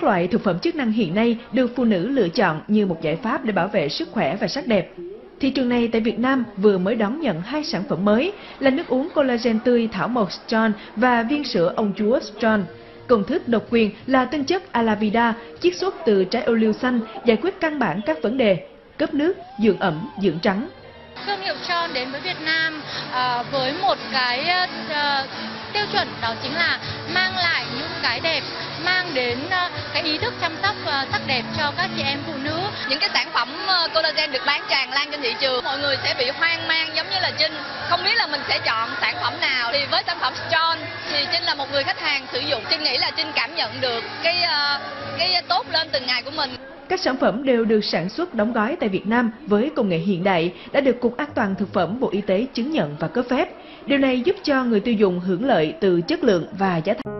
Các loại thực phẩm chức năng hiện nay được phụ nữ lựa chọn như một giải pháp để bảo vệ sức khỏe và sắc đẹp. Thị trường này tại Việt Nam vừa mới đón nhận hai sản phẩm mới là nước uống collagen tươi thảo mộc Schon và viên sữa ông chúa Schon. Công thức độc quyền là tinh chất Alavida chiết xuất từ trái ô liu xanh, giải quyết căn bản các vấn đề cấp nước, dưỡng ẩm, dưỡng trắng. Thương hiệu Schon đến với Việt Nam với một cái tiêu chuẩn, đó chính là mang lại những cái đẹp, mang đến cái ý thức chăm sóc sắc đẹp cho các chị em phụ nữ. Những cái sản phẩm collagen được bán tràn lan trên thị trường, mọi người sẽ bị hoang mang giống như là Trinh, không biết là mình sẽ chọn sản phẩm nào. Thì với sản phẩm Schon thì Trinh là một người khách hàng sử dụng, Trinh nghĩ là Trinh cảm nhận được cái tốt lên từng ngày của mình. Các sản phẩm đều được sản xuất đóng gói tại Việt Nam với công nghệ hiện đại, đã được Cục An toàn Thực phẩm Bộ Y tế chứng nhận và cấp phép. Điều này giúp cho người tiêu dùng hưởng lợi từ chất lượng và giá thành.